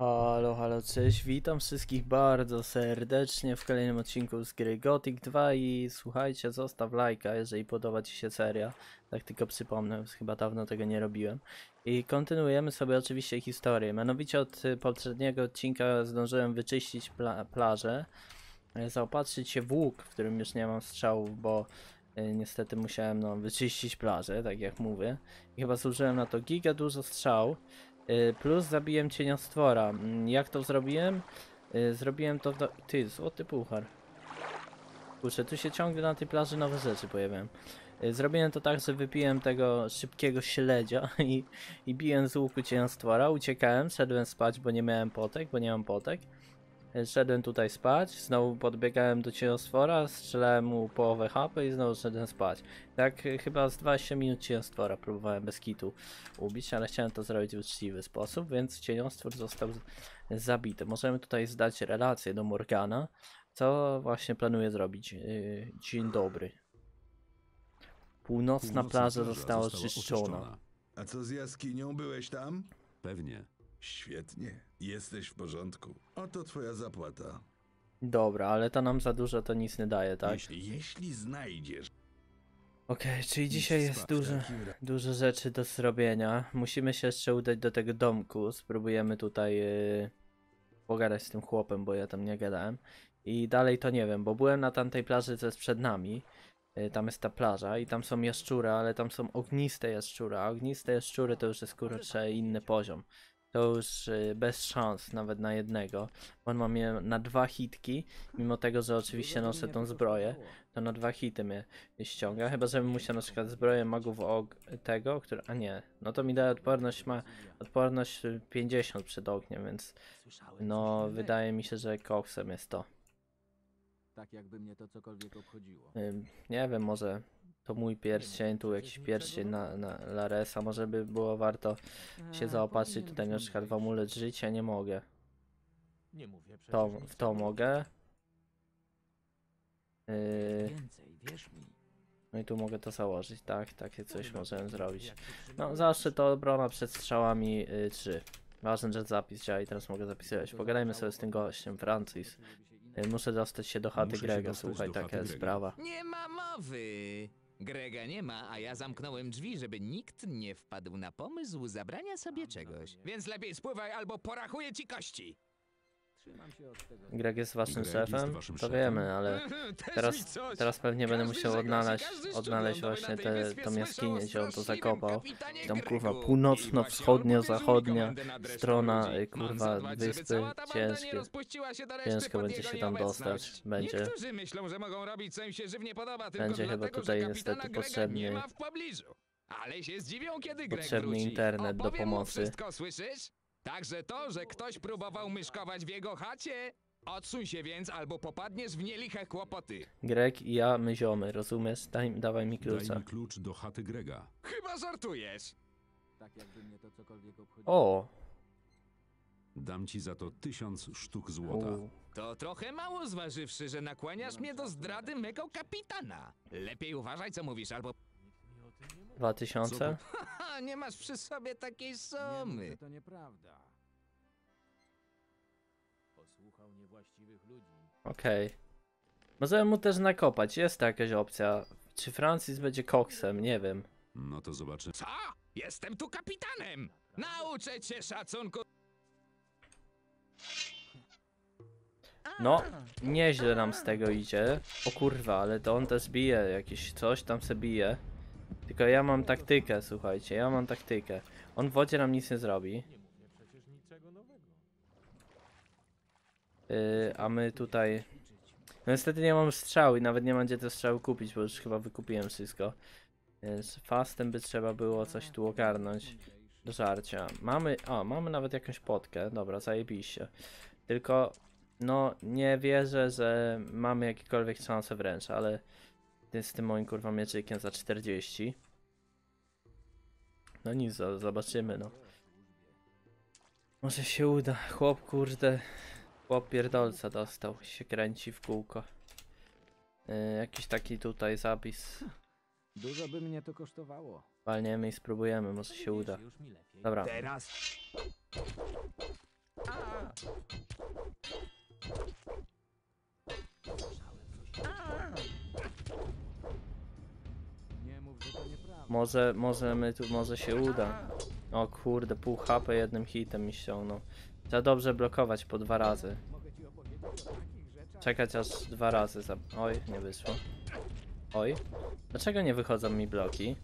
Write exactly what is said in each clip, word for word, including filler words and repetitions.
Halo, halo, cześć, witam wszystkich bardzo serdecznie w kolejnym odcinku z gry Gothic dwa i słuchajcie, zostaw lajka, jeżeli podoba ci się seria, tak tylko przypomnę, chyba dawno tego nie robiłem. I kontynuujemy sobie oczywiście historię, mianowicie od poprzedniego odcinka zdążyłem wyczyścić pla plażę, zaopatrzyć się w łuk, w którym już nie mam strzałów, bo niestety musiałem no, wyczyścić plażę, tak jak mówię. I chyba zużyłem na to giga dużo strzał. Plus zabiłem cieniostwora. Jak to zrobiłem? Zrobiłem to... Do... Ty, złoty puchar. Kurczę, tu się ciągle na tej plaży nowe rzeczy pojawiają. Zrobiłem to tak, że wypiłem tego szybkiego śledzia i, i biłem z łuku cieniostwora. Uciekałem, szedłem spać, bo nie miałem potek, bo nie mam potek. Szedłem tutaj spać, znowu podbiegałem do cieniostwora, strzelałem mu połowę H P i znowu szedłem spać. Tak chyba z dwudziestu minut cieniostwora próbowałem bez kitu ubić, ale chciałem to zrobić w uczciwy sposób, więc cieniostwór został zabity. Możemy tutaj zdać relację do Morgana, co właśnie planuję zrobić. Dzień dobry. Północna plaża została oczyszczona. A co z jaskinią? Byłeś tam? Pewnie. Świetnie, jesteś w porządku. Oto twoja zapłata. Dobra, ale to nam za dużo to nic nie daje, tak? Jeśli, jeśli znajdziesz. Okej, okay, czyli dzisiaj jest dużo, dużo rzeczy do zrobienia. Musimy się jeszcze udać do tego domku. Spróbujemy tutaj yy, pogadać z tym chłopem, bo ja tam nie gadałem. I dalej to nie wiem, bo byłem na tamtej plaży, co jest przed nami. Tam jest ta plaża i tam są jaszczury, ale tam są ogniste jaszczury. A ogniste jaszczury to już jest kurczę inny poziom. To już bez szans nawet na jednego. On ma mnie na dwa hitki, mimo tego, że oczywiście noszę tą zbroję, to na dwa hity mnie ściąga. Chyba, żebym musiał na przykład zbroję magów og tego, który... A nie, no to mi daje odporność, ma odporność pięćdziesiąt przed ogniem, więc no wydaje mi się, że koksem jest to. Tak jakby mnie to cokolwiek obchodziło. Nie wiem, może to mój pierścień, tu jakiś pierścień na, na Laresa, może by było warto się zaopatrzyć tutaj na przykład w amulet życia, nie mogę. To, w to mogę. Yy... No i tu mogę to założyć, tak, takie coś możemy zrobić. No zawsze to obrona przed strzałami yy, trzy. Ważny rzecz zapis działa i teraz mogę zapisywać. Pogadajmy sobie z tym gościem, Francis. Muszę dostać się do chaty Muszę Grega, słuchaj, taka jest sprawa. Nie ma mowy! Grega nie ma, a ja zamknąłem drzwi, żeby nikt nie wpadł na pomysł zabrania sobie czegoś. Więc lepiej spływaj, albo porachuję ci kości! Greg jest waszym Greg szefem? Jest waszym to szefem. Wiemy, ale teraz, teraz pewnie każdy będę musiał odnaleźć, odnaleźć właśnie tę tą jaskinię, gdzie on to zakopał. I tam kurwa północno-wschodnio-zachodnia strona kurwa wyspy. Ciężkie. Ciężko będzie się tam dostać. Będzie, myślą, że mogą robić, co im się żywnie podoba, tylko będzie dlatego, chyba tutaj niestety potrzebny, potrzebny internet do pomocy. Także to, że ktoś próbował myszkować w jego chacie, odsuń się więc, albo popadniesz w nieliche kłopoty. Greg i ja, my ziomy, rozumiesz? Daj, dawaj mi klucza. Daj mi klucz do chaty Grega. Chyba żartujesz. Tak jakby mnie to cokolwiek obchodziło. O! Dam ci za to tysiąc sztuk złota. U. To trochę mało zważywszy, że nakłaniasz mnie do zdrady mego kapitana. Lepiej uważaj, co mówisz, albo... Dwa tysiące? Haha, nie masz przy sobie takiej sumy. Nie, to nieprawda. Posłuchał niewłaściwych ludzi. Okej. Okay. Możemy mu też nakopać, jest jakaś opcja. Czy Francis będzie koksem? Nie wiem. No to zobaczymy. Co? Jestem tu kapitanem! Nauczę cię szacunku. No, nieźle nam z tego idzie. O kurwa, ale to on też bije jakieś coś, tam se bije. Tylko ja mam taktykę, słuchajcie, ja mam taktykę. On w wodzie nam nic nie zrobi. Yy, a my tutaj... No niestety nie mam strzału i nawet nie mam gdzie te strzały kupić, bo już chyba wykupiłem wszystko. Z fastem by trzeba było coś tu ogarnąć do żarcia. Mamy... O, mamy nawet jakąś potkę. Dobra, zajebiście. Tylko, no, nie wierzę, że mamy jakiekolwiek szanse wręcz, ale... Z tym moim kurwa mieczykiem za czterdzieści. No nic, zobaczymy no. Może się uda. Chłop kurde. Chłop pierdolca dostał. Się kręci w kółko. Yy, jakiś taki tutaj zapis. Dużo by mnie to kosztowało. Walniemy i spróbujemy, może się uda. Dobra. Teraz. Może, może my tu, może się uda. O kurde, pół H P jednym hitem mi ściągnął. Trzeba dobrze blokować po dwa razy. Czekać aż dwa razy za... Oj, nie wyszło. Oj. Dlaczego nie wychodzą mi bloki?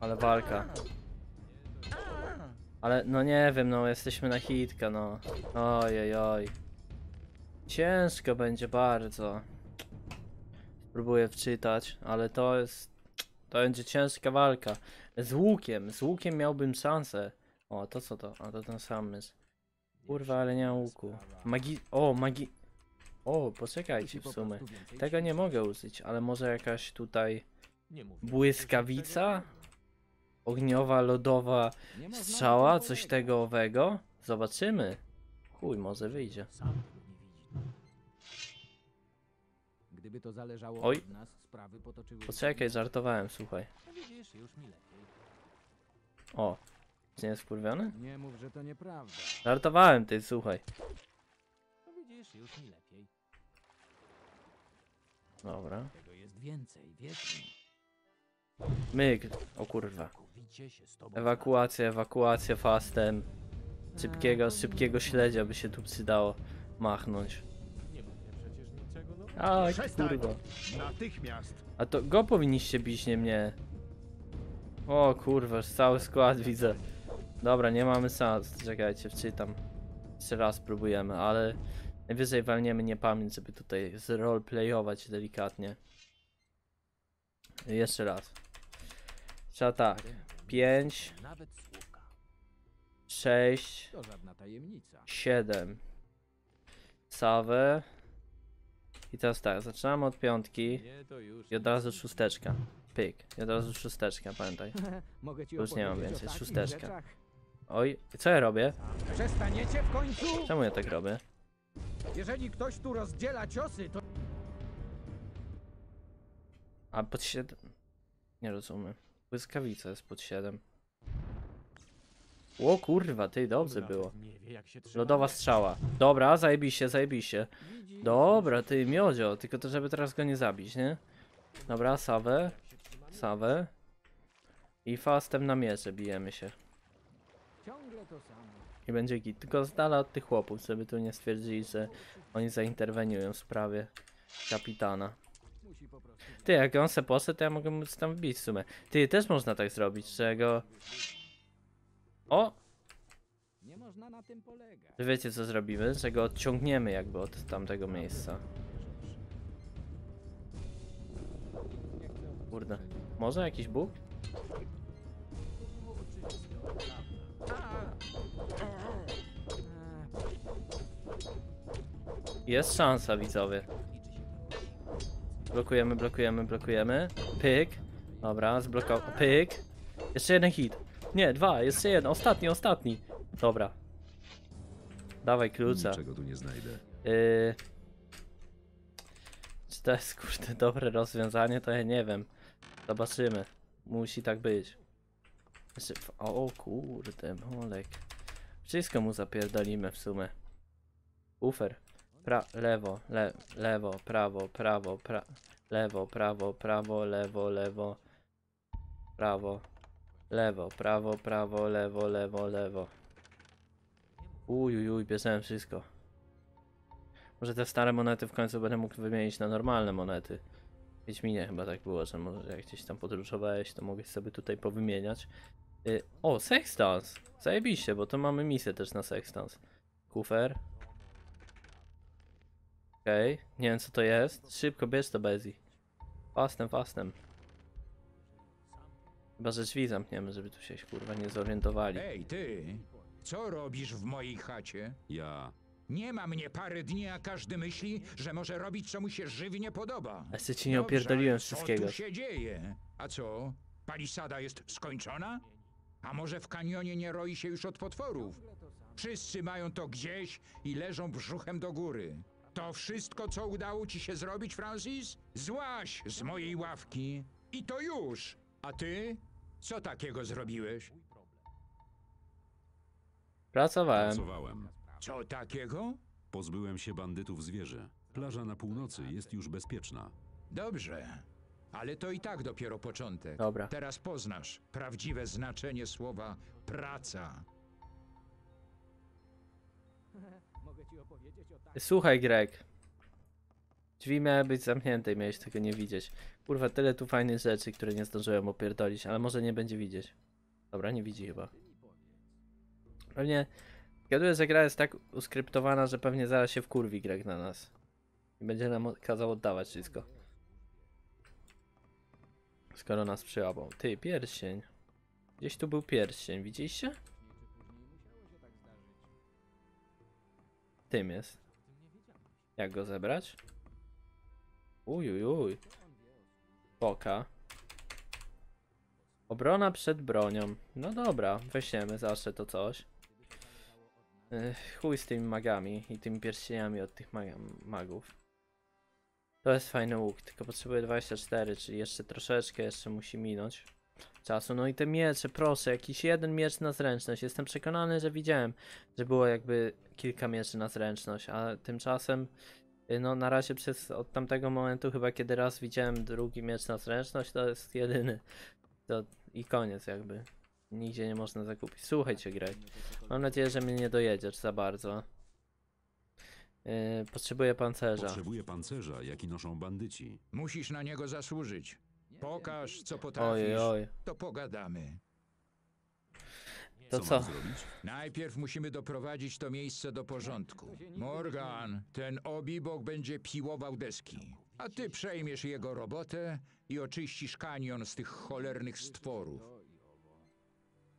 Ale walka. Ale no nie wiem, no jesteśmy na hitka, no. Ojej, oj. Ciężko będzie bardzo. Spróbuję wczytać, ale to jest... To będzie ciężka walka. Z łukiem, z łukiem miałbym szansę. O, to co to? A to ten sam jest. Kurwa, ale nie ma łuku. Magi... O, magi... O, poczekajcie w sumie. Tego nie mogę użyć, ale może jakaś tutaj... Błyskawica? Ogniowa, lodowa strzała? Coś tego owego? Zobaczymy. Chuj, może wyjdzie. Gdyby to zależało Oj. od nas, sprawy potoczyły... Poczekaj, żartowałem, słuchaj. O, nie jest wkurwiony? Nie mów, że to nieprawda. Żartowałem ty, słuchaj. No widzisz, już mi lepiej. Dobra. Tego jest więcej, wiesz? Myk, o kurwa. Ewakuacja, ewakuacja fastem. Szybkiego, szybkiego śledzia by się tu przydało machnąć. A, kurwa. A to go powinniście bić, nie mnie. O kurwa, cały skład widzę. Dobra, nie mamy szans. Czekajcie, wczytam. Jeszcze raz próbujemy, ale najwyżej walniemy niepamięć, żeby tutaj zroleplayować delikatnie. Jeszcze raz. Trzeba tak. pięć, sześć, siedem. Sawę. I teraz tak, zaczynamy od piątki i od razu szósteczka. Pyk, i od razu szósteczka, pamiętaj. Już nie mam więcej, szósteczka. Oj, co ja robię? Przestaniecie w końcu? Czemu ja tak robię? Jeżeli ktoś tu rozdziela ciosy, to... A pod siedem... Nie rozumiem. Błyskawica jest pod siedem. O kurwa, ty, dobrze było. Lodowa strzała. Dobra, zajebiście, zajebiście. Dobra, ty, miodzio, tylko to żeby teraz go nie zabić, nie? Dobra, sawę, sawę. I fastem na mierze bijemy się. I będzie git, tylko z dala od tych chłopów, żeby tu nie stwierdzili, że oni zainterweniują w sprawie kapitana. Ty, jak on se poszedł, to ja mogę mu tam wbić w sumie. Ty, też można tak zrobić, że go... O! Nie można na tym polegać. Wiecie co zrobimy? Że go odciągniemy jakby od tamtego miejsca. Kurde. Może jakiś bóg? Jest szansa, widzowie. Blokujemy, blokujemy, blokujemy. Pyk. Dobra, zblokował. Pyk. Jeszcze jeden hit. Nie, dwa, jeszcze jeden, ostatni, ostatni. Dobra. Dawaj klucza. Niczego tu nie znajdę. Yy... Czy to jest kurde dobre rozwiązanie? To ja nie wiem. Zobaczymy. Musi tak być. O kurde, molek. Wszystko mu zapierdolimy w sumie. Ufer. Pra lewo, le lewo, prawo, prawo, pra lewo, prawo, prawo, lewo, lewo, prawo. Lewo, prawo, prawo, lewo, lewo, lewo. Ujujuj, bierzemy wszystko. Może te stare monety w końcu będę mógł wymienić na normalne monety. W Wiedźminie chyba tak było, że może jak gdzieś tam podróżowałeś, to mogłeś sobie tutaj powymieniać. Y o, sextans! Zajebiście, bo to mamy misję też na sextans. Kufer. Okej, okay. Nie wiem co to jest. Szybko bierz to, Bezi. Fastem, fastem. Chyba, że drzwi zamkniemy, żeby tu się kurwa nie zorientowali. Ej, ty! Co robisz w mojej chacie? Ja. Nie ma mnie parę dni, a każdy myśli, że może robić, co mu się żywnie podoba. A se ci nie opierdoliłem wszystkiego. Co tu się dzieje? A co? Palisada jest skończona? A może w kanionie nie roi się już od potworów? Wszyscy mają to gdzieś i leżą brzuchem do góry. To wszystko, co udało ci się zrobić, Francis? Złaź z mojej ławki. I to już! A ty? Co takiego zrobiłeś? Pracowałem. Pracowałem. Co takiego? Pozbyłem się bandytów z wieży. Plaża na północy jest już bezpieczna. Dobrze. Ale to i tak dopiero początek. Dobra. Teraz poznasz prawdziwe znaczenie słowa praca. Słuchaj, Greg. Drzwi miały być zamknięte i miałeś tego nie widzieć. Kurwa, tyle tu fajnych rzeczy, które nie zdążyłem opierdolić, ale może nie będzie widzieć. Dobra, nie widzi chyba. Pewnie... Zgaduję, że gra jest tak uskryptowana, że pewnie zaraz się wkurwi Greg na nas. I będzie nam kazał oddawać wszystko. Skoro nas przyłapał. Ty, pierścień. Gdzieś tu był pierścień, widzieliście? Tym jest. Jak go zebrać? Ujujuj. Uj. Poka. Obrona przed bronią. No dobra, weźmiemy zawsze to coś. Ech, chuj z tymi magami i tymi pierścieniami od tych magów. To jest fajny łuk, tylko potrzebuję dwadzieścia cztery, czyli jeszcze troszeczkę, jeszcze musi minąć czasu. No i te miecze, proszę, jakiś jeden miecz na zręczność. Jestem przekonany, że widziałem, że było jakby kilka mieczy na zręczność, a tymczasem no na razie przez od tamtego momentu chyba kiedy raz widziałem drugi miecz na zręczność, to jest jedyny. To i koniec jakby. Nigdzie nie można zakupić. Słuchajcie, Greg. Mam nadzieję, że mnie nie dojedziesz za bardzo. Yy, potrzebuję pancerza. Potrzebuję pancerza, jaki noszą bandyci. Musisz na niego zasłużyć. Pokaż, co potrafisz. Oj, oj. To pogadamy. To co? co? Najpierw musimy doprowadzić to miejsce do porządku. Morgan, ten obibok będzie piłował deski. A ty przejmiesz jego robotę i oczyścisz kanion z tych cholernych stworów.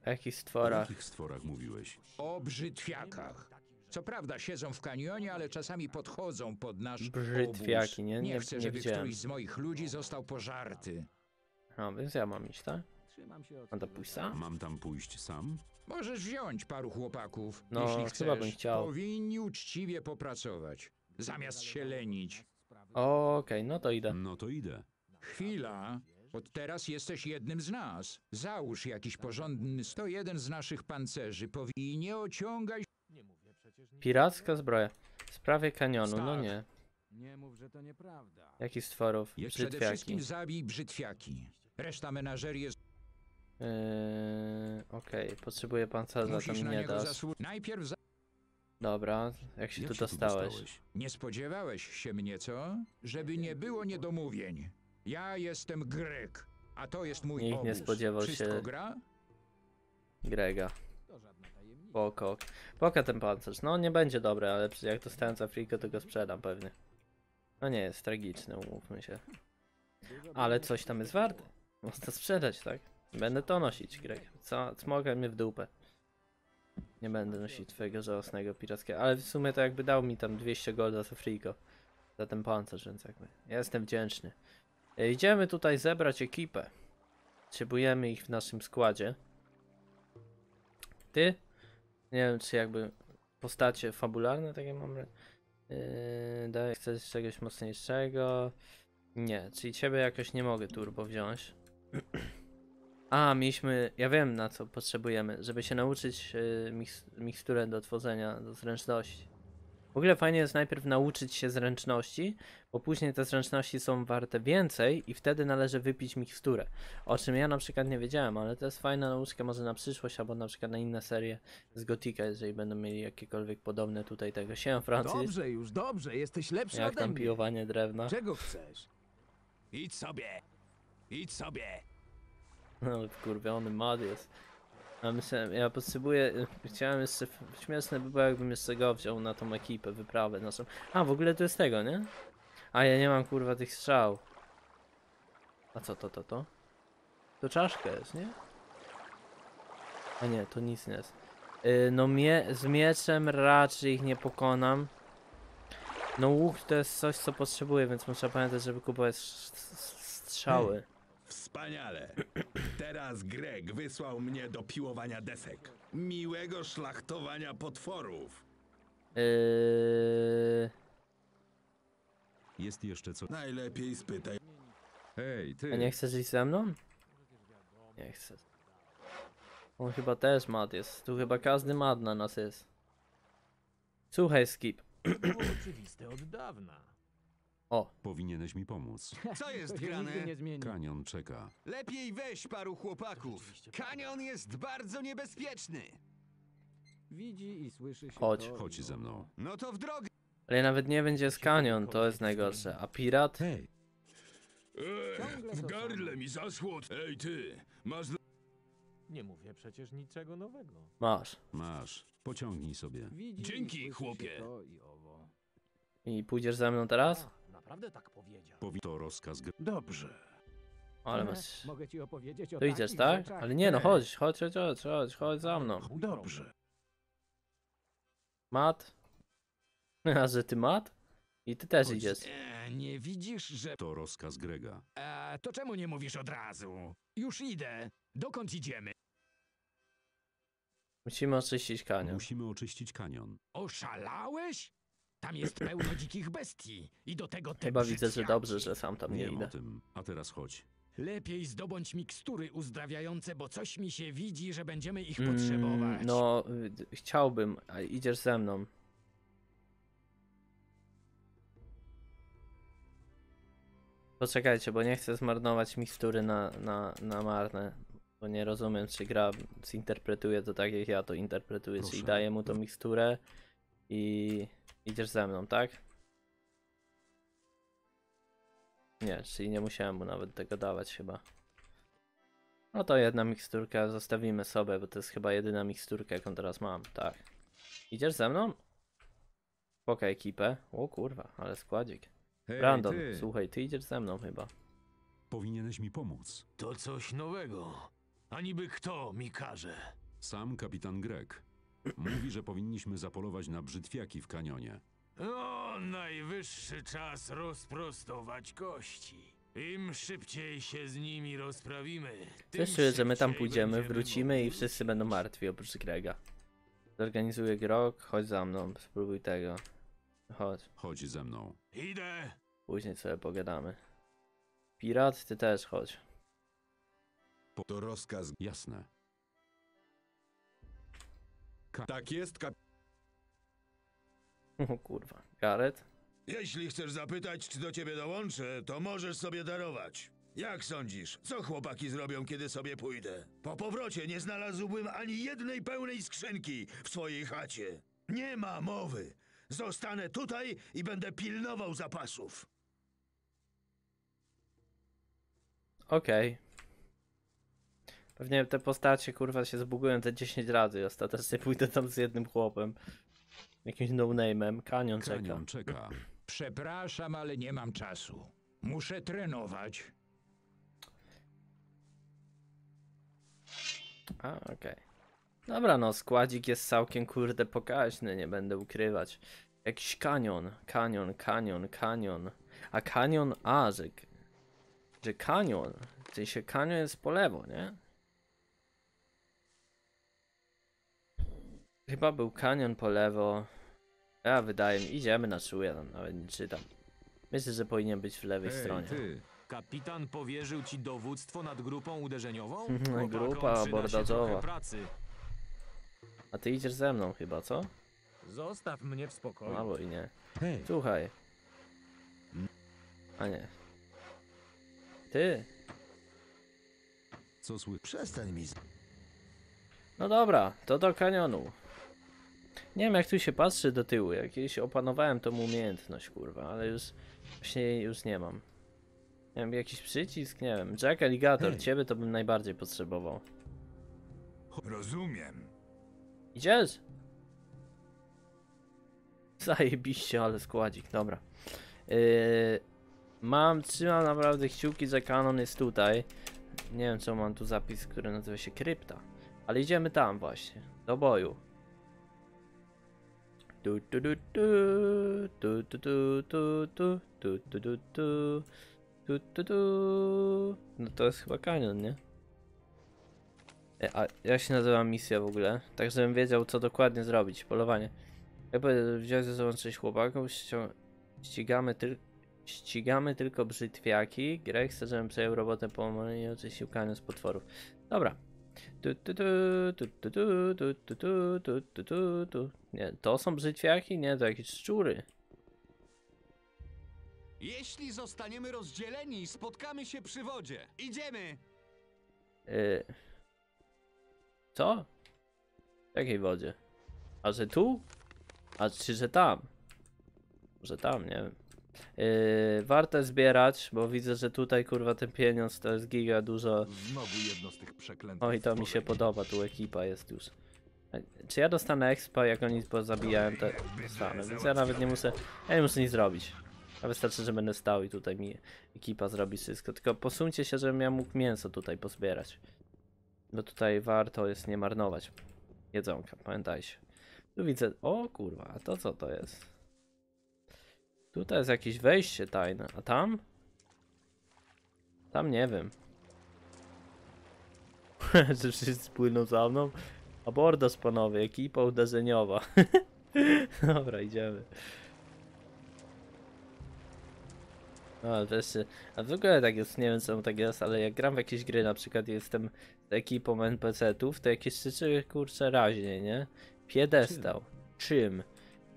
O jakich stworach? O jakich stworach mówiłeś? O brzytwiakach. Co prawda siedzą w kanionie, ale czasami podchodzą pod nasz brzytwiaki, nie? Nie, nie chcę, nie żeby widziałem. Któryś z moich ludzi został pożarty. No, więc ja mam iść, tak? Mam tam pójść sam? Mam tam pójść sam? Możesz wziąć paru chłopaków, no, jeśli chcesz. Chyba bym chciał. Powinni uczciwie popracować, zamiast się lenić. Okej, okay, no to idę. No to idę. Chwila. Od teraz jesteś jednym z nas. Załóż jakiś porządny sto jeden z naszych pancerzy. Powinni nie ociągać... Piracka zbroja. W sprawie kanionu. Staw. No nie. Nie mów, że to nieprawda. Jakich stworów? Brzytwiaki. Przede wszystkim zabij brzytwiaki. Reszta menażerii jest... Yy, Okej. Okay. Potrzebuję pancerza, musisz to mi nie dasz. Zasłu... Najpierw za... Dobra. Jak się, jak tu, się dostałeś? tu dostałeś? Nie spodziewałeś się mnie, co? Żeby nie było niedomówień. Ja jestem Greg, a to jest mój obóz. Nikt nie spodziewał się gra? Grega. Poko. Poka ten pancerz. No nie będzie dobry, ale jak dostałem za frikę, to go sprzedam pewnie. No nie jest tragiczny, umówmy się. Ale coś tam jest warte. Można sprzedać, tak? Będę to nosić, Greg. Co? Smogaj mnie w dupę. Nie będę nosić twojego żałosnego pirackiego. Ale w sumie to jakby dał mi tam dwieście golda za frikę. Za ten pancerz, więc jakby. Ja jestem wdzięczny. Idziemy tutaj zebrać ekipę. Potrzebujemy ich w naszym składzie. Ty? Nie wiem, czy jakby postacie fabularne takie mam. Yy, daj, chcesz czegoś mocniejszego? Nie, czyli ciebie jakoś nie mogę turbo wziąć. A, mieliśmy... Ja wiem, na co potrzebujemy, żeby się nauczyć yy, miks miksturę do tworzenia, do zręczności. W ogóle fajnie jest najpierw nauczyć się zręczności, bo później te zręczności są warte więcej i wtedy należy wypić miksturę. O czym ja na przykład nie wiedziałem, ale to jest fajna nauczka może na przyszłość, albo na przykład na inne serie z Gothica, jeżeli będą mieli jakiekolwiek podobne tutaj tego. Siema, Francis. Dobrze już, dobrze, jesteś lepszy ode mnie. Jak tam piłowanie drewna? Czego chcesz? Idź sobie, idź sobie. No, wkurwiony mad jest. A myślałem, ja potrzebuję, chciałem jeszcze, śmieszne by było jakbym jeszcze go wziął na tą ekipę, wyprawę naszą. A w ogóle to jest tego, nie? A ja nie mam kurwa tych strzał. A co to, to, to? To czaszka jest, nie? A nie, to nic nie jest. Yy, no mie z mieczem raczej ich nie pokonam. No łuk to jest coś, co potrzebuję, więc muszę pamiętać, żeby kupować strzały. Hmm. Wspaniale. Teraz Greg wysłał mnie do piłowania desek. Miłego szlachtowania potworów. Eee... Jest jeszcze co? Najlepiej spytaj. Hej, ty. A nie chcesz iść ze mną? Nie chcę. On chyba też mad jest. Tu chyba każdy mad na nas jest. Słuchaj, Skip. To było oczywiste od dawna. O. Powinieneś mi pomóc. Co jest grane? Kanion czeka. Lepiej weź paru chłopaków. Kanion jest bardzo niebezpieczny. Widzi i słyszy się. Chodź. To... Chodź ze mną. No to w drogę. Ale nawet nie będzie z kanion, to jest najgorsze. A pirat? Hej. Ech, w gardle mi zaschło. Ej ty, masz... Nie mówię przecież niczego nowego. Masz. Masz. Pociągnij sobie. Widzi, dzięki, chłopie. I, owo. I pójdziesz ze mną teraz? A, naprawdę tak powiedział. Powi to rozkaz. Dobrze. Ale masz... Mogę ci opowiedzieć o... Tu idziesz, tak? Rzeczach. Ale nie, no chodź, chodź, chodź, chodź, chodź, chodź za mną. Dobrze. Mat. A że ty mat? I ty też chodź, idziesz. E, nie widzisz, że... To rozkaz Grega. E, to czemu nie mówisz od razu? Już idę. Dokąd idziemy? Musimy oczyścić kanion. Musimy oczyścić kanion. Oszalałeś? Tam jest pełno dzikich bestii. I do tego te... Chyba widzę, że dobrze, że sam tam nie idę. Wiem o tym. A teraz chodź. Lepiej zdobądź mikstury uzdrawiające, bo coś mi się widzi, że będziemy ich mm, potrzebować. No, chciałbym. A idziesz ze mną. Poczekajcie, bo nie chcę zmarnować mikstury na, na, na marne. Bo nie rozumiem, czy gra zinterpretuje to tak, jak ja to interpretuję. Proszę. Czyli daję mu tą miksturę i idziesz ze mną, tak? Nie, czyli nie musiałem mu nawet tego dawać chyba. No to jedna miksturka zostawimy sobie, bo to jest chyba jedyna miksturka, jaką teraz mam, tak. Idziesz ze mną? Poka ekipę. O kurwa, ale składzik. Hej, Brandon, ty. Słuchaj, ty idziesz ze mną chyba. Powinieneś mi pomóc. To coś nowego. A niby kto mi każe? Sam kapitan Greg. Mówi, że powinniśmy zapolować na brzytwiaki w kanionie. No, najwyższy czas rozprostować kości. Im szybciej się z nimi rozprawimy, tym Też czuję, że my tam pójdziemy, wrócimy i wszyscy będą martwi oprócz Grega. Zorganizuję grog, chodź za mną, spróbuj tego. Chodź. Chodź ze mną. Idę. Później sobie pogadamy. Pirat, ty też chodź. To rozkaz. Jasne. Ka tak jest, kap... O kurwa. Gareth? Jeśli chcesz zapytać, czy do ciebie dołączę, to możesz sobie darować. Jak sądzisz, co chłopaki zrobią, kiedy sobie pójdę? Po powrocie nie znalazłbym ani jednej pełnej skrzynki w swojej chacie. Nie ma mowy. Zostanę tutaj i będę pilnował zapasów. Okej. Okay. Pewnie te postacie, kurwa, się zbugują te dziesięć razy. Ostatecznie pójdę tam z jednym chłopem. Jakimś no-name'em. Kanion czeka. Kanion czeka. Przepraszam, ale nie mam czasu. Muszę trenować. A, okej. Okay. Dobra, no składzik jest całkiem kurde pokaźny, nie będę ukrywać. Jakiś kanion, kanion, kanion, kanion. A kanion, a, że, że kanion, czyli się kanion jest po lewo, nie? Chyba był kanion po lewo. Ja wydaje mi, idziemy na szyję, ja tam nawet nie czytam. Myślę, że powinien być w lewej Hej, stronie. Ty. Kapitan powierzył ci dowództwo nad grupą uderzeniową? Grupa abordażowa. A ty idziesz ze mną chyba, co? Zostaw mnie w spokoju. Albo i nie. Hej. Słuchaj. A nie. Ty. Co słychać? Przestań mi z... No dobra, to do kanionu. Nie wiem, jak tu się patrzy do tyłu. Jak kiedyś opanowałem tą umiejętność, kurwa, ale już... Właśnie już nie mam. Nie wiem, jakiś przycisk? Nie wiem. Jack Alligator, Hej. Ciebie to bym najbardziej potrzebował. Rozumiem. Idziesz? Zajebiście, ale składzik, dobra. Yy, mam, trzymam naprawdę kciuki, że kanon jest tutaj. Nie wiem, co mam tu zapis, który nazywa się krypta. Ale idziemy tam właśnie, do boju. Tu tu tu tu, tu tu tu tu, tu tu tu tu, tu tu tu. No to jest chyba kanion, nie? A jak się nazywa misja w ogóle? Tak, żebym wiedział, co dokładnie zrobić. Polowanie. Chyba wziąć ze sobą sześć chłopaków. Ścigamy, tyl ścigamy tylko brzytwiaki. Greg chce, żebym przejął robotę po omoleniu i oczyścił kanion z potworów. Dobra. Nie, to są brzytwiaki? Nie, to jakieś szczury. Jeśli zostaniemy rozdzieleni, spotkamy się przy wodzie. Idziemy! Yy. Co? W jakiej wodzie? A że tu? A czy że tam? Że tam, nie wiem. Yy, warto zbierać, bo widzę, że tutaj kurwa ten pieniądz to jest giga dużo. Znowu jedno z tych przeklętych. O i to mi się podoba, tu ekipa jest już. Czy ja dostanę expa, jak oni zabijają te dostanę, więc ja nawet nie muszę, ja nie muszę nic zrobić. A wystarczy, że będę stał i tutaj mi ekipa zrobi wszystko, tylko posuńcie się, żebym ja mógł mięso tutaj pozbierać. Bo tutaj warto jest nie marnować jedzonka, pamiętajcie. Tu widzę, o kurwa, a to co to jest? Tutaj jest jakieś wejście tajne, a tam? Tam nie wiem. Czy wszyscy płyną za mną? Abordos panowie, ekipa uderzeniowa. Dobra, idziemy. No ale też, a w ogóle tak jest, nie wiem co tak jest, ale jak gram w jakieś gry, na przykład jestem z ekipą en pe ce tów, to jakieś rzeczy kurczę raźnie, nie? Piedestał. Czym?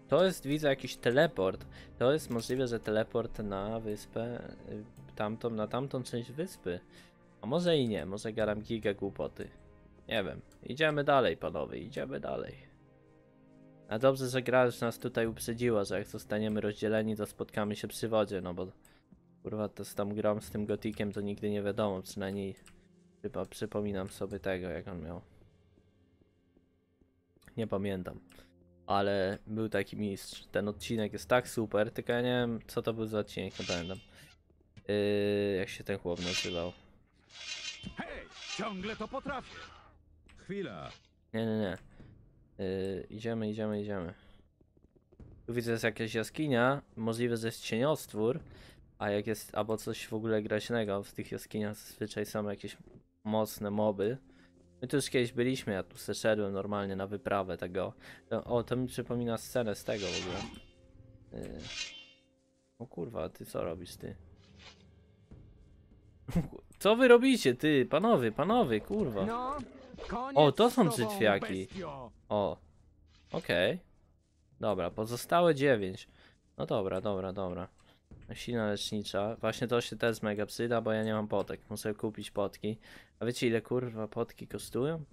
To jest, widzę, jakiś teleport. To jest możliwe, że teleport na wyspę, tamtą, na tamtą część wyspy. A może i nie, może garam giga głupoty. Nie wiem. Idziemy dalej, panowie, idziemy dalej. A dobrze, że gra już nas tutaj uprzedziła, że jak zostaniemy rozdzieleni, to spotkamy się przy wodzie, no bo kurwa, to z tam grą z tym gotikiem to nigdy nie wiadomo, przynajmniej chyba przypominam sobie tego, jak on miał. Nie pamiętam. Ale był taki mistrz. Ten odcinek jest tak super, tylko ja nie wiem co to był za odcinek, nie pamiętam. Yy, jak się ten chłop nazywał. Hej, ciągle to potrafię. Chwila. Nie, nie, nie. Yy, idziemy, idziemy, idziemy. Tu widzę, jest jakaś jaskinia. Możliwe, że jest cieniostwór. A jak jest, albo coś w ogóle graźnego. W tych jaskiniach zazwyczaj są jakieś mocne moby. My tu już kiedyś byliśmy, ja tu zeszedłem normalnie na wyprawę tego. O, to mi przypomina scenę z tego w ogóle. Yy. O kurwa, ty co robisz, ty? Co wy robicie, ty? Panowie, panowie, kurwa. O, to są brzytwiaki. O, okej. Okay. Dobra, pozostałe dziewięć. No dobra, dobra, dobra. Silna lecznicza. Właśnie to się też mega przyda, bo ja nie mam potek. Muszę kupić potki. A wiecie ile kurwa potki kosztują?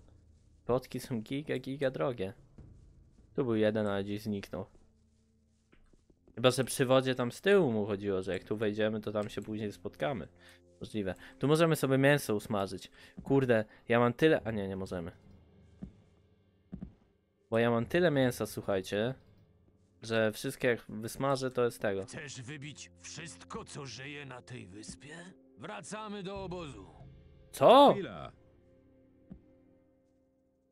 Potki są giga, giga drogie. Tu był jeden, ale gdzieś zniknął. Chyba, że przy wodzie tam z tyłu mu chodziło, że jak tu wejdziemy, to tam się później spotkamy. Możliwe. Tu możemy sobie mięso usmażyć. Kurde, ja mam tyle... A nie, nie możemy. Bo ja mam tyle mięsa, słuchajcie. Że wszystkie jak wysmażę, to jest tego. Chcesz wybić wszystko, co żyje na tej wyspie? Wracamy do obozu. Co? Chwila.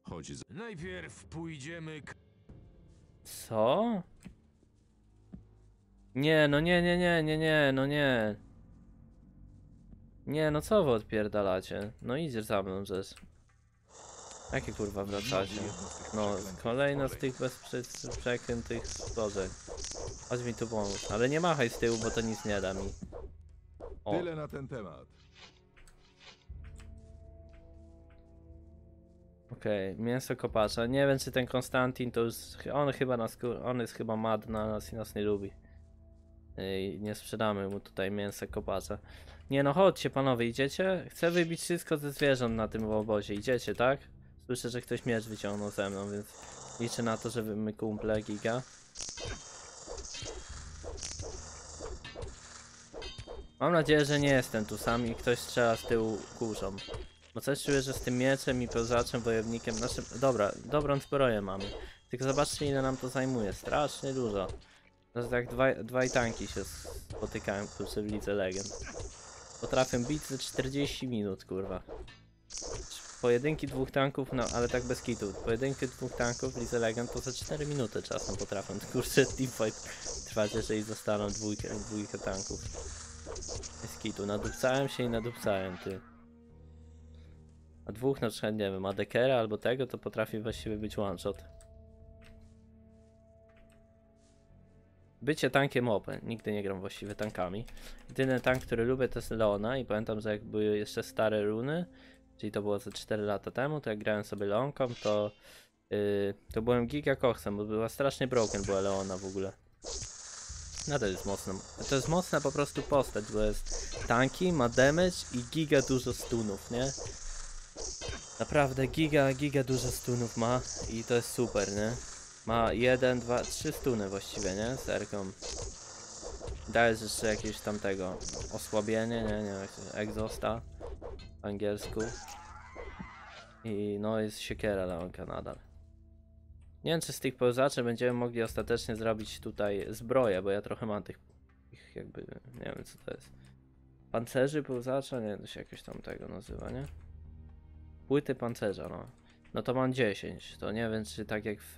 Chodź za... Najpierw pójdziemy... Co? Nie, no nie, nie, nie, nie, nie, no nie. Nie, no co wy odpierdalacie? No idziesz za mną, rzecz. Jakie kurwa wracacie? No, kolejna z tych bezprzeklętych stworzeń. Chodź mi tu pomóc. Ale nie machaj z tyłu, bo to nic nie da mi. O. Tyle na ten temat. Okej, okay, mięso kopacza. Nie wiem, czy ten Konstantin to już... On chyba nas... On jest chyba mad na nas i nas nie lubi. I nie sprzedamy mu tutaj mięsa kopacza. Nie no, chodźcie panowie, idziecie? Chcę wybić wszystko ze zwierząt na tym obozie. Idziecie, tak? Słyszę, że ktoś miecz wyciągnął ze mną, więc liczę na to, że my kumple giga. Mam nadzieję, że nie jestem tu sam i ktoś strzela z tyłu kurzą. Bo coś czuję, że z tym mieczem i pełzaczem wojownikiem... Znaczy, dobra, dobrą zbroję mamy. Tylko zobaczcie ile nam to zajmuje, strasznie dużo. Znaczy tak dwa, dwaj tanki się spotykają, kurczę, w Lidze Legend. Potrafię bić ze czterdzieści minut, kurwa. Pojedynki dwóch tanków, no ale tak bez kitu. Pojedynki dwóch tanków w Lidze Legend to za cztery minuty czasem potrafią. Kurczę, teamfight trwać, jeżeli zostaną dwójkę, dwójkę tanków. Bez kitu, nadupcałem się i nadupcałem, ty. A dwóch na przykład, nie wiem, ma dekera albo tego, to potrafi właściwie być one shot. Bycie tankiem O P. Nigdy nie gram właściwie tankami. Jedyny tank, który lubię to jest Leona i pamiętam, że jak były jeszcze stare runy, czyli to było ze cztery lata temu, to jak grałem sobie Leonką, to yy, to byłem giga koksem, bo była strasznie broken była Leona w ogóle. No to jest mocne, to jest mocna po prostu postać, bo jest tanki, ma damage i giga dużo stunów, nie? Naprawdę giga, giga dużo stunów ma i to jest super, nie? Ma jeden, dwa, trzy stuny właściwie, nie? Z erką. Dajesz jeszcze jakieś tamtego osłabienie, nie, nie wiem, egzosta w angielsku. I no jest siekiera Leonka nadal. Nie wiem, czy z tych pełzaczy będziemy mogli ostatecznie zrobić tutaj zbroję, bo ja trochę mam tych, ich jakby, nie wiem co to jest. Pancerzy pełzacza, nie, to się jakoś tam tego nazywa, nie? Płyty pancerza, no. No to mam dziesięć, to nie wiem, czy tak jak w,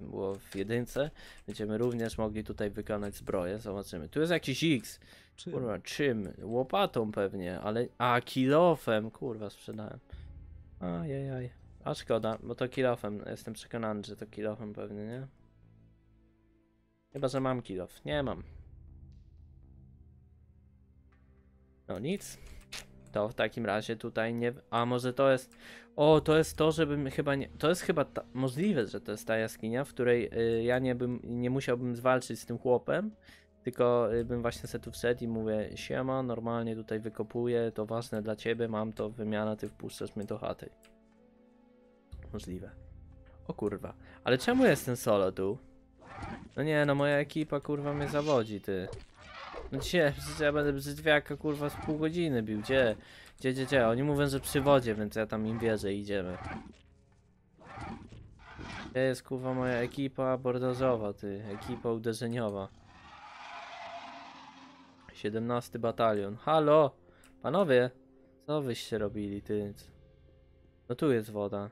było w jedynce, będziemy również mogli tutaj wykonać zbroję, zobaczymy. Tu jest jakiś X, czym? Kurwa, czym? Łopatą pewnie, ale... A, kilofem, kurwa, sprzedałem. Ajajaj, a szkoda, bo to kilofem, jestem przekonany, że to kilofem pewnie, nie? Chyba, że mam kilof, nie mam. No nic. To w takim razie tutaj nie... A może to jest... O, to jest to, żebym chyba nie... To jest chyba ta... możliwe, że to jest ta jaskinia, w której y, ja nie bym, nie musiałbym zwalczyć z tym chłopem, tylko y, bym właśnie se tu wszedł i mówię, siema, normalnie tutaj wykopuję, to ważne dla ciebie, mam to, wymiana, ty wpuszczasz mnie do chaty. Możliwe. O kurwa. Ale czemu jestem solo tu? No nie, no moja ekipa kurwa mnie zawodzi, ty. No gdzie? Przecież ja będę brzydwiaka kurwa z pół godziny bił, gdzie? Gdzie, gdzie, gdzie? Oni mówią, że przy wodzie, więc ja tam im wierzę i idziemy. Gdzie jest kurwa moja ekipa bordożowa, ty? Ekipa uderzeniowa. siedemnasty batalion. Halo! Panowie! Co wyście robili, ty? No tu jest woda.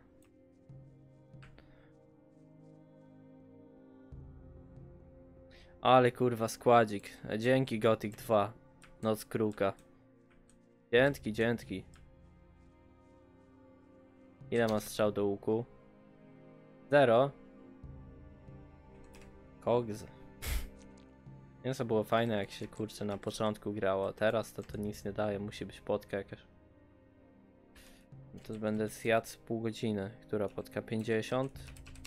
Ale kurwa składzik. Dzięki Gothic dwa. Noc Kruka. Dzięki, dzięki. Ile ma strzał do łuku? Zero. Kogs. Mięso było fajne jak się kurczę na początku grało. Teraz to to nic nie daje. Musi być podka jakaś. To będę zjadł z pół godziny. Która podka? pięćdziesiąt?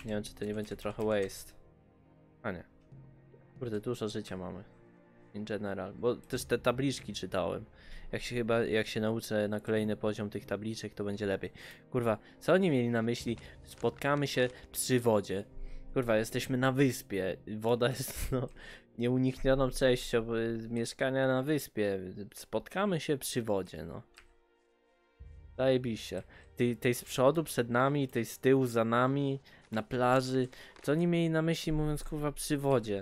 Nie wiem czy to nie będzie trochę waste. A nie. Kurde, dużo życia mamy. In general. Bo też te tabliczki czytałem. Jak się chyba, jak się nauczę na kolejny poziom tych tabliczek, to będzie lepiej. Kurwa, co oni mieli na myśli? Spotkamy się przy wodzie. Kurwa, jesteśmy na wyspie. Woda jest, no, nieuniknioną częścią mieszkania na wyspie. Spotkamy się przy wodzie, no. Zajebiście. Tej, tej z przodu przed nami, tej z tyłu za nami, na plaży. Co oni mieli na myśli, mówiąc kurwa, przy wodzie?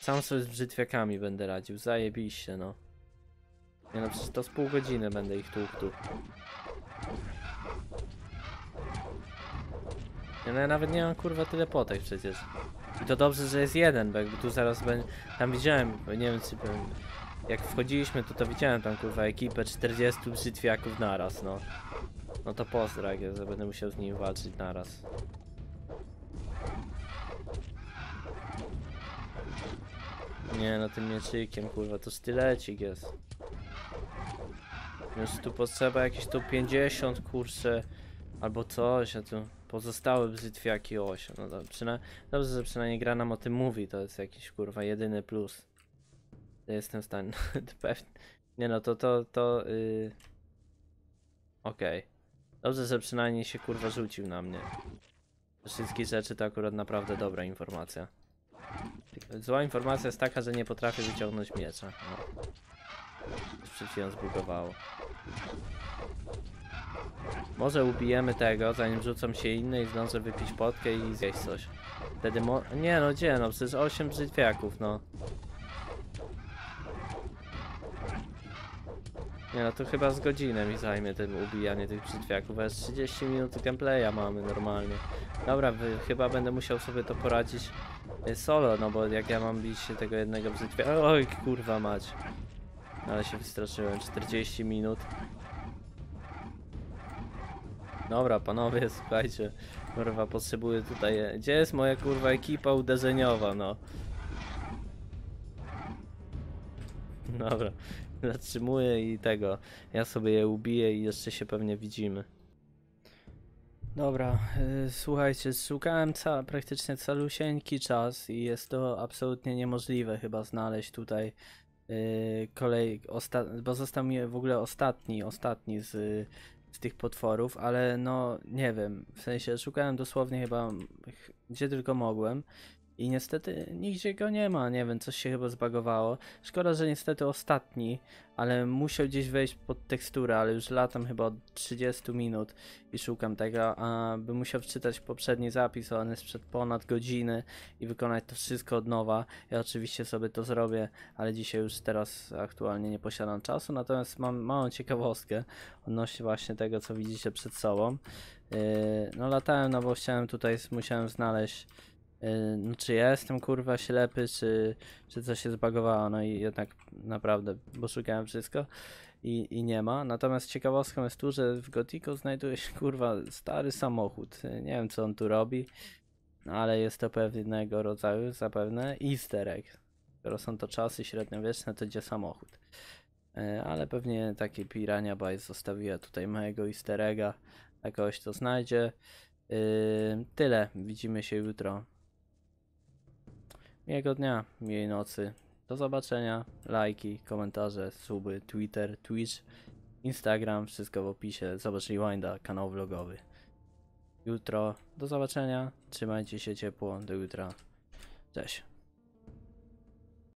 Sam sobie z brzytwiakami będę radził, zajebiście no. Nie no, przecież to z pół godziny będę ich tłukł tu. Nie no, ja nawet nie mam kurwa tyle potek przecież. I to dobrze, że jest jeden, bo jakby tu zaraz będzie... Tam widziałem, bo nie wiem czy... Jak wchodziliśmy to to widziałem tam kurwa ekipę czterdziestu brzytwiaków naraz no. No to pozdrag, że będę musiał z nimi walczyć naraz. Nie, no tym mieczykiem, kurwa, to stylecik jest. Więc tu potrzeba jakieś tu pięćdziesiąt, kurczę, albo coś, a tu pozostałe brzytwiaki osiem. No dobrze, przyna dobrze, że przynajmniej gra nam o tym mówi, to jest jakiś, kurwa, jedyny plus. Jestem w stanie, no, pewnie. Nie no, to, to, to, yy... Okej. Okay. Dobrze, że przynajmniej się, kurwa, rzucił na mnie. Wszystkie rzeczy to akurat naprawdę dobra informacja. Zła informacja jest taka, że nie potrafię wyciągnąć miecza. No. Przed chwilą zbugowało. Może ubijemy tego, zanim rzucą się inne i zdążę wypić potkę i zjeść coś. Wtedy mo... Nie no, gdzie no, przecież osiem brzytwiaków, no. Nie no, to chyba z godzinę mi zajmie ten ubijanie tych brzytwiaków, aż trzydzieści minut gameplaya mamy normalnie. Dobra, wy, chyba będę musiał sobie to poradzić solo, no bo jak ja mam bić się tego jednego brzytwiaka... Oj, kurwa mać. Ale się wystraszyłem, czterdzieści minut. Dobra, panowie, słuchajcie. Kurwa, potrzebuję tutaj... Gdzie jest moja kurwa ekipa uderzeniowa, no? Dobra. Zatrzymuję i tego, ja sobie je ubiję i jeszcze się pewnie widzimy. Dobra, yy, słuchajcie, szukałem ca praktycznie calusieńki czas i jest to absolutnie niemożliwe chyba znaleźć tutaj yy, kolej, bo został mi w ogóle ostatni, ostatni z, z tych potworów, ale no nie wiem, w sensie szukałem dosłownie chyba gdzie tylko mogłem i niestety nigdzie go nie ma, nie wiem, coś się chyba zbagowało. Szkoda, że niestety ostatni, ale musiał gdzieś wejść pod teksturę, ale już latam chyba od trzydziestu minut i szukam tego, a bym musiał wczytać poprzedni zapis, on jest sprzed ponad godziny i wykonać to wszystko od nowa. Ja oczywiście sobie to zrobię, ale dzisiaj już teraz aktualnie nie posiadam czasu, natomiast mam małą ciekawostkę odnośnie właśnie tego, co widzicie przed sobą. Yy, no latałem, no bo chciałem tutaj, musiałem znaleźć, no czy ja jestem kurwa ślepy, czy, czy coś się zbagowało, no i jednak naprawdę, bo szukałem wszystko i, i nie ma. Natomiast ciekawostką jest tu, że w Gothicu znajduje się kurwa stary samochód, nie wiem co on tu robi, ale jest to pewnego rodzaju zapewne easter egg. Skoro są to czasy średniowieczne, to gdzie samochód? Ale pewnie taki Piranha Bytes zostawiła tutaj mojego easter egga, a kogoś to znajdzie. Yy, tyle, widzimy się jutro. Miłego dnia, miłej nocy, do zobaczenia, lajki, komentarze, suby, Twitter, Twitch, Instagram, wszystko w opisie, zobacz Rewinda, kanał vlogowy. Jutro, do zobaczenia, trzymajcie się ciepło, do jutra, cześć.